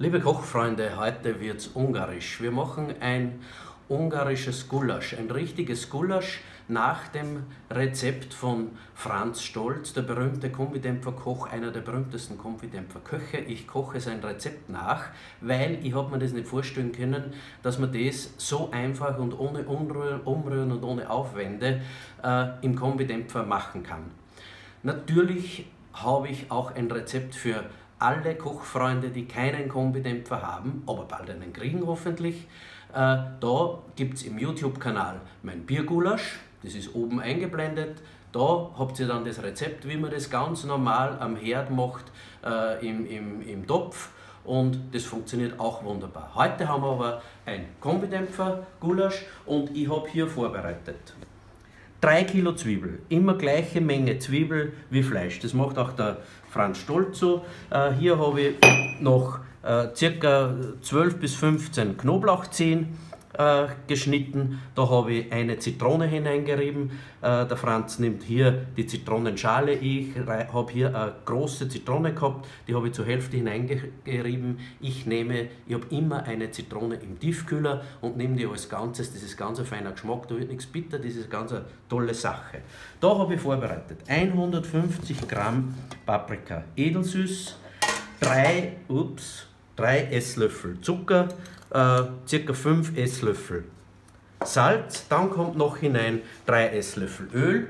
Liebe Kochfreunde, heute wird's ungarisch. Wir machen ein ungarisches Gulasch, ein richtiges Gulasch nach dem Rezept von Franz Stolz, der berühmte Kombidämpfer-Koch, einer der berühmtesten Kombidämpfer-Köche. Ich koche sein Rezept nach, weil ich habe mir das nicht vorstellen können, dass man das so einfach und ohne Umrühren und ohne Aufwände im Kombidämpfer machen kann. Natürlich habe ich auch ein Rezept für alle Kochfreunde, die keinen Kombidämpfer haben, aber bald einen kriegen hoffentlich. Da gibt es im YouTube-Kanal mein Biergulasch, das ist oben eingeblendet. Da habt ihr dann das Rezept, wie man das ganz normal am Herd macht, im Topf, und das funktioniert auch wunderbar. Heute haben wir aber ein Kombidämpfer-Gulasch und ich habe hier vorbereitet 3 Kilo Zwiebel, immer gleiche Menge Zwiebel wie Fleisch. Das macht auch der Franz Stolz so. Hier habe ich noch ca. 12 bis 15 Knoblauchzehen geschnitten. Da habe ich eine Zitrone hineingerieben. Der Franz nimmt hier die Zitronenschale. Ich habe hier eine große Zitrone gehabt, die habe ich zur Hälfte hineingerieben. Ich habe immer eine Zitrone im Tiefkühler und nehme die als Ganzes. Das ist ganz ein feiner Geschmack, da wird nichts bitter, das ist ganz eine tolle Sache. Da habe ich vorbereitet 150 Gramm Paprika, edelsüß, 3 Esslöffel Zucker, ca. 5 Esslöffel Salz, dann kommt noch hinein 3 Esslöffel Öl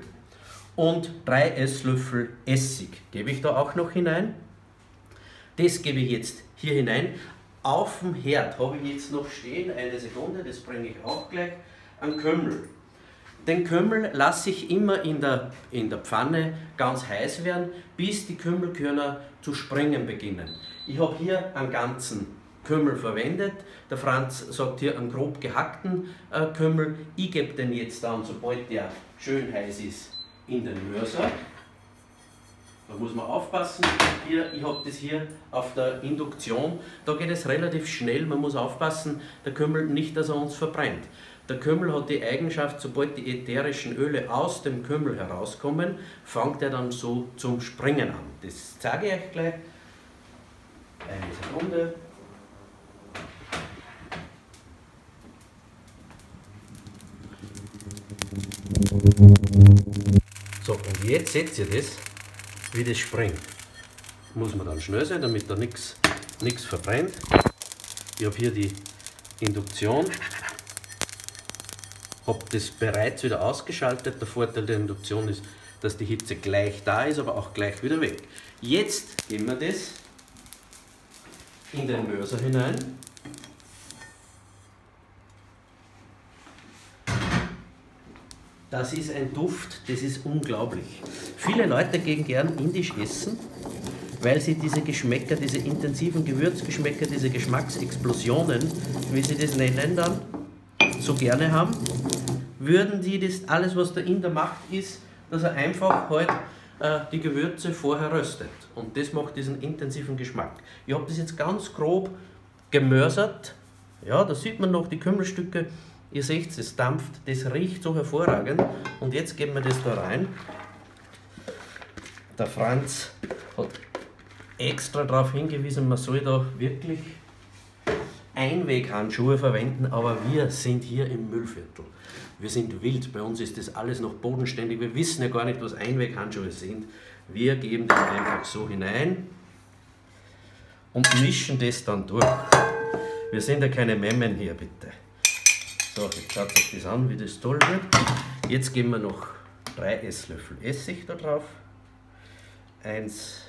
und 3 Esslöffel Essig. Gebe ich da auch noch hinein. Das gebe ich jetzt hier hinein. Auf dem Herd habe ich jetzt noch stehen, eine Sekunde, das bringe ich auch gleich, einen Kümmel. Den Kümmel lasse ich immer in der Pfanne ganz heiß werden, bis die Kümmelkörner zu springen beginnen. Ich habe hier einen ganzen Kümmel verwendet. Der Franz sagt hier einen grob gehackten Kümmel. Ich gebe den jetzt dann, sobald der schön heiß ist, in den Mörser. Da muss man aufpassen. Ich habe das hier auf der Induktion. Da geht es relativ schnell. Man muss aufpassen, der Kümmel nicht, dass er uns verbrennt. Der Kümmel hat die Eigenschaft, sobald die ätherischen Öle aus dem Kümmel herauskommen, fängt er dann so zum Springen an. Das zeige ich euch gleich. Eine Sekunde. So, und jetzt seht ihr das, wie das springt. Muss man dann schnell sein, damit da nichts verbrennt. Ich habe hier die Induktion. Habe das bereits wieder ausgeschaltet. Der Vorteil der Induktion ist, dass die Hitze gleich da ist, aber auch gleich wieder weg. Jetzt geben wir das in den Mörser hinein. Das ist ein Duft, das ist unglaublich. Viele Leute gehen gern indisch essen, weil sie diese Geschmäcker, diese intensiven Gewürzgeschmäcker, diese Geschmacksexplosionen, wie sie das nennen dann, so gerne haben. Würden die das, alles was der Inder macht, ist, dass er einfach halt die Gewürze vorher röstet, und das macht diesen intensiven Geschmack. Ich habe das jetzt ganz grob gemörsert, ja, da sieht man noch die Kümmelstücke, ihr seht, es dampft, das riecht so hervorragend, und jetzt geben wir das da rein. Der Franz hat extra darauf hingewiesen, man soll da wirklich Einweghandschuhe verwenden, aber wir sind hier im Mühlviertel. Wir sind wild, bei uns ist das alles noch bodenständig, wir wissen ja gar nicht, was Einweghandschuhe sind. Wir geben das einfach so hinein und mischen das dann durch. Wir sind ja keine Memmen hier, bitte. So, jetzt schaut euch das an, wie das toll wird. Jetzt geben wir noch 3 Esslöffel Essig da drauf. 1,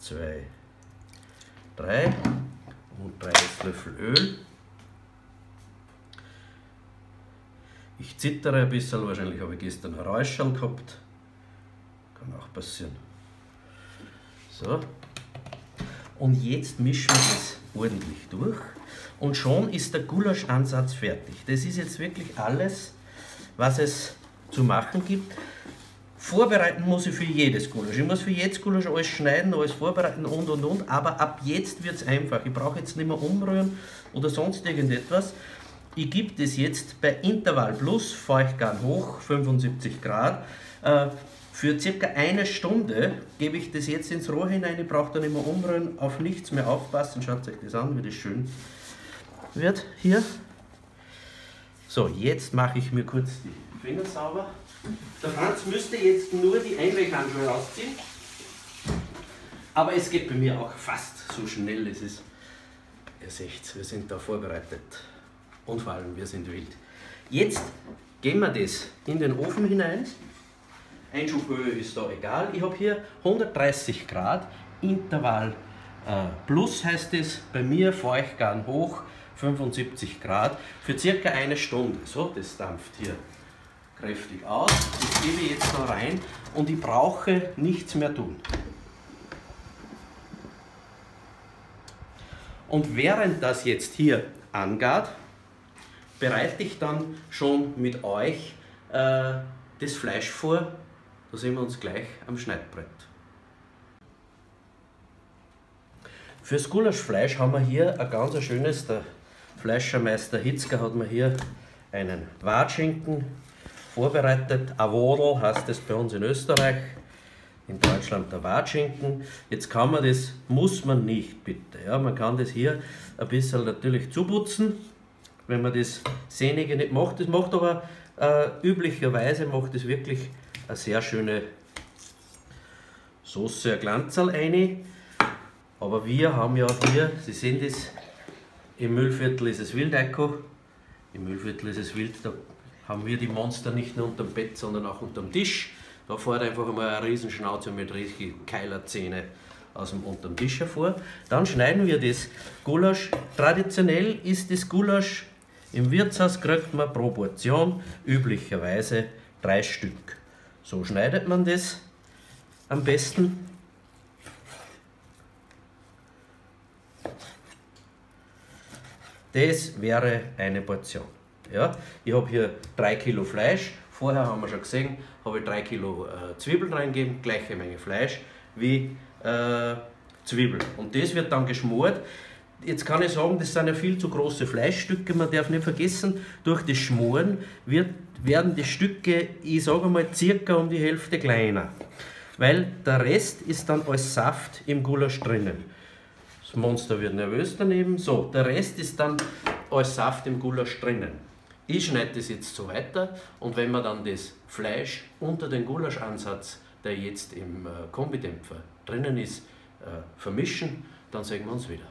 2, 3. Und 3 Esslöffel Öl. Ich zittere ein bisschen, wahrscheinlich habe ich gestern einen Räuschel gehabt. Kann auch passieren. So. Und jetzt mischen wir das ordentlich durch. Und schon ist der Gulaschansatz fertig. Das ist jetzt wirklich alles, was es zu machen gibt. Vorbereiten muss ich für jedes Gulasch. Ich muss für jedes Gulasch alles schneiden, alles vorbereiten und. Aber ab jetzt wird es einfach. Ich brauche jetzt nicht mehr umrühren oder sonst irgendetwas. Ich gebe das jetzt bei Intervall plus Feuchtgarn hoch, 75 Grad, Für circa eine Stunde gebe ich das jetzt ins Rohr hinein, ich brauche dann immer umrühren, auf nichts mehr aufpassen. Schaut euch das an, wie das schön wird hier. So, jetzt mache ich mir kurz die Finger sauber. Der Franz müsste jetzt nur die Einweghandschuhe rausziehen. Aber es geht bei mir auch fast so schnell, es ist, ihr seht, wir sind da vorbereitet. Und vor allem, wir sind wild. Jetzt geben wir das in den Ofen hinein. Einschubhöhe ist da egal. Ich habe hier 130 Grad, Intervall plus heißt es, bei mir Feuchtgarn hoch, 75 Grad, für circa eine Stunde. So, das dampft hier kräftig aus. Das gebe ich jetzt da rein und ich brauche nichts mehr tun. Und während das jetzt hier angart, bereite ich dann schon mit euch das Fleisch vor. Da sehen wir uns gleich am Schneidbrett. Fürs Gulaschfleisch haben wir hier ein ganz schönes, der Fleischermeister Hitzger hat mir hier einen Wartschinken vorbereitet. Awodel heißt es bei uns in Österreich, in Deutschland der Wartschinken. Jetzt kann man das, muss man nicht bitte, ja, man kann das hier ein bisschen natürlich zuputzen, wenn man das Sehnige nicht macht. Das macht aber üblicherweise macht es wirklich eine sehr schöne Soße, ein Glanzerl rein. Aber wir haben ja hier, Sie sehen das, im Mühlviertel ist es wild, Eiko. Im Mühlviertel ist es wild, da haben wir die Monster nicht nur unterm Bett, sondern auch unterm Tisch. Da fährt einfach mal eine Riesenschnauze mit richtig Keilerzähne aus dem unterm Tisch hervor. Dann schneiden wir das Gulasch. Traditionell ist das Gulasch im Wirtshaus, kriegt man pro Portion üblicherweise 3 Stück. So schneidet man das am besten. Das wäre eine Portion. Ja, ich habe hier 3 Kilo Fleisch. Vorher haben wir schon gesehen, habe ich 3 Kilo Zwiebeln reingegeben, gleiche Menge Fleisch wie Zwiebeln. Und das wird dann geschmort. Jetzt kann ich sagen, das sind ja viel zu große Fleischstücke, man darf nicht vergessen, durch das Schmoren werden die Stücke, ich sage mal, circa um die Hälfte kleiner. Weil der Rest ist dann als Saft im Gulasch drinnen. Das Monster wird nervös daneben. So, der Rest ist dann als Saft im Gulasch drinnen. Ich schneide das jetzt so weiter und wenn man dann das Fleisch unter den Gulaschansatz, der jetzt im Kombidämpfer drinnen ist, vermischen, dann sehen wir uns wieder.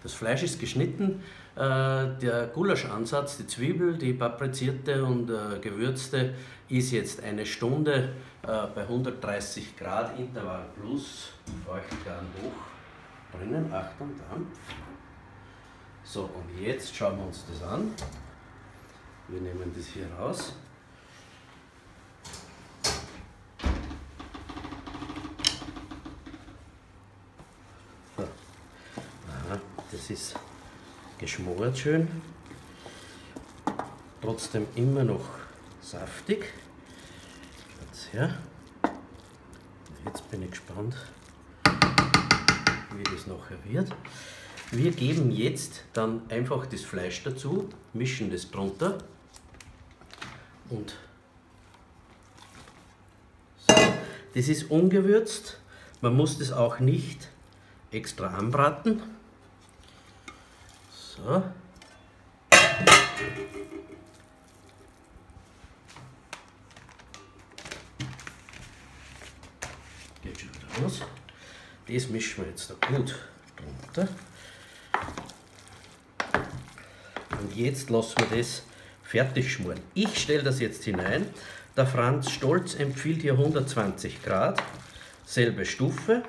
Das Fleisch ist geschnitten, der Gulaschansatz, die Zwiebel, die paprizierte und gewürzte, ist jetzt eine Stunde bei 130 Grad Intervall plus Feuchtgarn hoch drinnen, Achtung, Dampf. So, und jetzt schauen wir uns das an. Wir nehmen das hier raus. Das ist geschmort schön, trotzdem immer noch saftig. Schaut's her. Jetzt bin ich gespannt, wie das nachher wird. Wir geben jetzt dann einfach das Fleisch dazu, mischen das drunter und so. Das ist ungewürzt, man muss das auch nicht extra anbraten. So. Geht schon wieder raus. Das mischen wir jetzt da gut drunter. Und jetzt lassen wir das fertig schmoren. Ich stelle das jetzt hinein. Der Franz Stolz empfiehlt hier 120 Grad, selbe Stufe.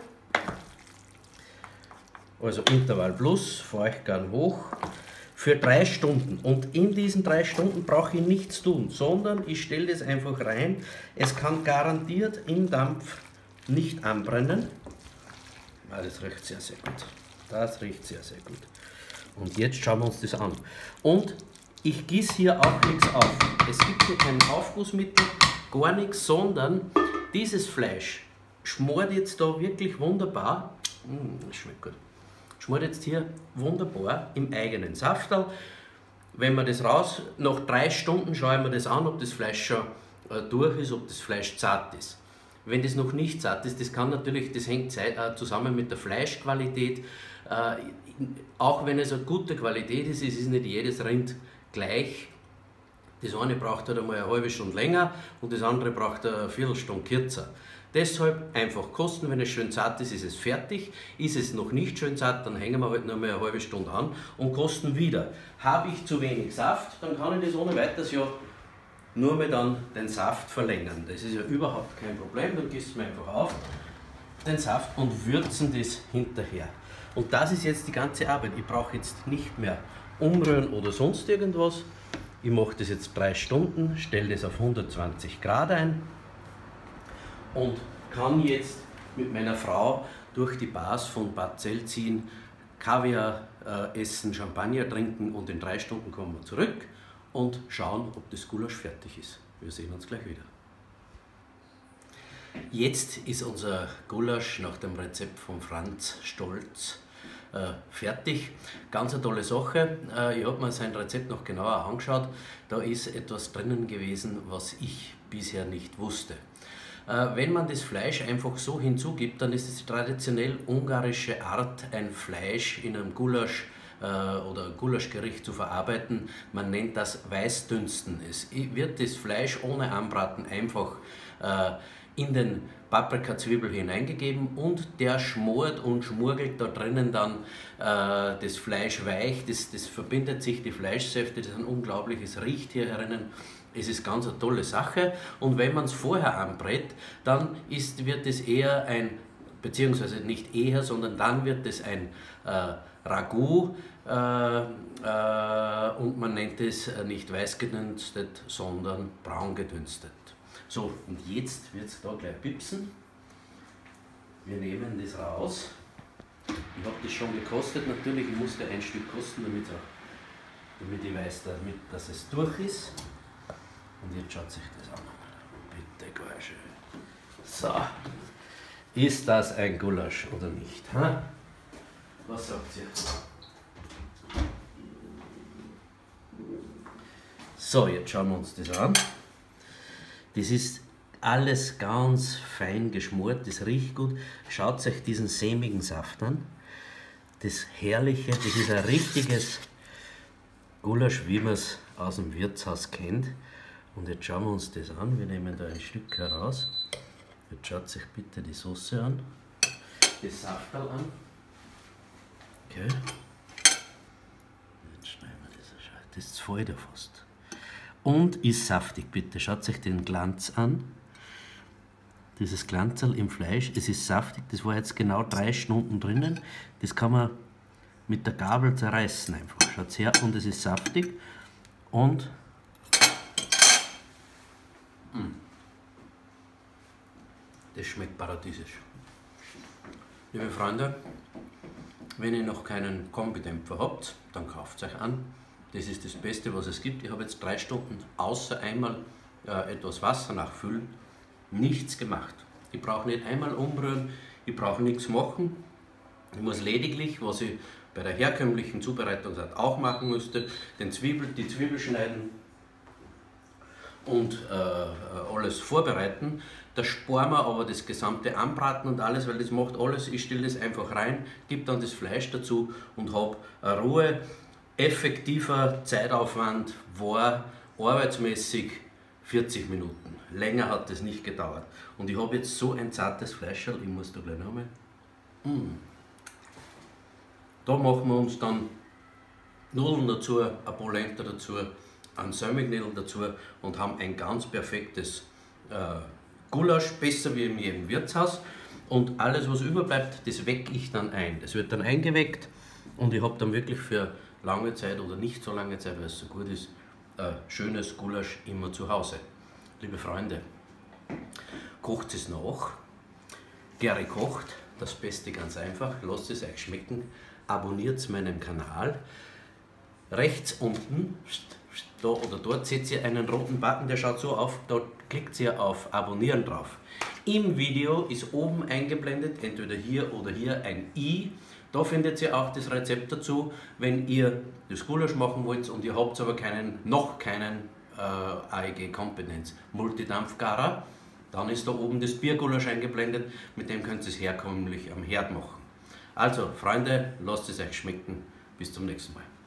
Also Intervall plus, Feuchtgarn hoch, für 3 Stunden. Und in diesen 3 Stunden brauche ich nichts tun, sondern ich stelle das einfach rein. Es kann garantiert im Dampf nicht anbrennen. Ah, das riecht sehr, sehr gut. Das riecht sehr, sehr gut. Und jetzt schauen wir uns das an. Und ich gieße hier auch nichts auf. Es gibt hier kein Aufgussmittel, gar nichts, sondern dieses Fleisch schmort jetzt da wirklich wunderbar. Das schmeckt gut. Schmort jetzt hier wunderbar im eigenen Safterl. Wenn man das raus, nach 3 Stunden schauen wir das an, ob das Fleisch schon durch ist, ob das Fleisch zart ist. Wenn das noch nicht zart ist, das kann natürlich, das hängt zusammen mit der Fleischqualität. Auch wenn es eine gute Qualität ist, es ist nicht jedes Rind gleich. Das eine braucht halt einmal eine halbe Stunde länger und das andere braucht eine Viertelstunde kürzer. Deshalb einfach kosten, wenn es schön zart ist, ist es fertig. Ist es noch nicht schön zart, dann hängen wir halt noch mal eine halbe Stunde an und kosten wieder. Habe ich zu wenig Saft, dann kann ich das ohne weiteres ja nur mehr dann den Saft verlängern. Das ist ja überhaupt kein Problem, dann gießen wir einfach auf den Saft und würzen das hinterher. Und das ist jetzt die ganze Arbeit. Ich brauche jetzt nicht mehr umrühren oder sonst irgendwas. Ich mache das jetzt 3 Stunden, stelle das auf 120 Grad ein und kann jetzt mit meiner Frau durch die Bars von Bad Zell ziehen, Kaviar essen, Champagner trinken und in 3 Stunden kommen wir zurück und schauen, ob das Gulasch fertig ist. Wir sehen uns gleich wieder. Jetzt ist unser Gulasch nach dem Rezept von Franz Stolz fertig. Ganz eine tolle Sache. Ich habe mir sein Rezept noch genauer angeschaut. Da ist etwas drinnen gewesen, was ich bisher nicht wusste. Wenn man das Fleisch einfach so hinzugibt, dann ist es die traditionell ungarische Art, ein Fleisch in einem Gulasch oder ein Gulaschgericht zu verarbeiten. Man nennt das Weißdünsten. Es wird das Fleisch ohne Anbraten einfach in den Paprikazwiebel hineingegeben und der schmort und schmurgelt da drinnen dann das Fleisch weich, das verbindet sich, die Fleischsäfte, das ist ein unglaubliches Riecht hier drinnen. Es ist ganz eine tolle Sache und wenn man es vorher anbrät, dann wird es eher ein, beziehungsweise nicht eher, sondern dann wird es ein Ragout und man nennt es nicht weiß gedünstet, sondern braun gedünstet. So, und jetzt wird es da gleich pipsen. Wir nehmen das raus. Ich habe das schon gekostet, natürlich, ich musste ein Stück kosten, damit ich weiß, dass es durch ist. Und jetzt schaut sich das an. Bitte, gar schön. So, ist das ein Gulasch oder nicht? Ha? Was sagt ihr? So, jetzt schauen wir uns das an. Das ist alles ganz fein geschmort, das riecht gut. Schaut euch diesen sämigen Saft an. Das Herrliche, das ist ein richtiges Gulasch, wie man es aus dem Wirtshaus kennt. Und jetzt schauen wir uns das an. Wir nehmen da ein Stück heraus. Jetzt schaut sich bitte die Soße an, das Saftal an. Okay. Jetzt schneiden wir das so schön. Das fällt ja fast. Und ist saftig, bitte. Schaut euch den Glanz an. Dieses Glanzerl im Fleisch, es ist saftig. Das war jetzt genau 3 Stunden drinnen. Das kann man mit der Gabel zerreißen einfach. Schaut her und es ist saftig. Und das schmeckt paradiesisch. Liebe Freunde, wenn ihr noch keinen Kombidämpfer habt, dann kauft euch an. Das ist das Beste, was es gibt. Ich habe jetzt 3 Stunden außer einmal etwas Wasser nachfüllen, nichts gemacht. Ich brauche nicht einmal umrühren, ich brauche nichts machen. Ich muss lediglich, was ich bei der herkömmlichen Zubereitungsart auch machen müsste, die Zwiebel schneiden und alles vorbereiten. Da sparen wir aber das gesamte Anbraten und alles, weil das macht alles. Ich stelle das einfach rein, gebe dann das Fleisch dazu und habe Ruhe. Effektiver Zeitaufwand war arbeitsmäßig 40 Minuten. Länger hat das nicht gedauert. Und ich habe jetzt so ein zartes Fleischerl, ich muss da gleich nochmal. Da machen wir uns dann Nudeln dazu, ein Polenta dazu, einen Sömmignädel dazu und haben ein ganz perfektes Gulasch, besser wie in jedem Wirtshaus. Und alles, was überbleibt, das wecke ich dann ein. Das wird dann eingeweckt und ich habe dann wirklich für lange Zeit oder nicht so lange Zeit, weil es so gut ist, schönes Gulasch immer zu Hause. Liebe Freunde, kocht es nach. Gary kocht, das Beste ganz einfach. Lasst es euch schmecken, abonniert meinen Kanal. Rechts unten, da oder dort, seht ihr einen roten Button, der schaut so auf, dort klickt ihr auf Abonnieren drauf. Im Video ist oben eingeblendet, entweder hier oder hier, ein i. Da findet ihr auch das Rezept dazu, wenn ihr das Gulasch machen wollt und ihr habt aber noch keinen AEG-Kompetenz Multidampfgarer. Dann ist da oben das Biergulasch eingeblendet, mit dem könnt ihr es herkömmlich am Herd machen. Also Freunde, lasst es euch schmecken. Bis zum nächsten Mal.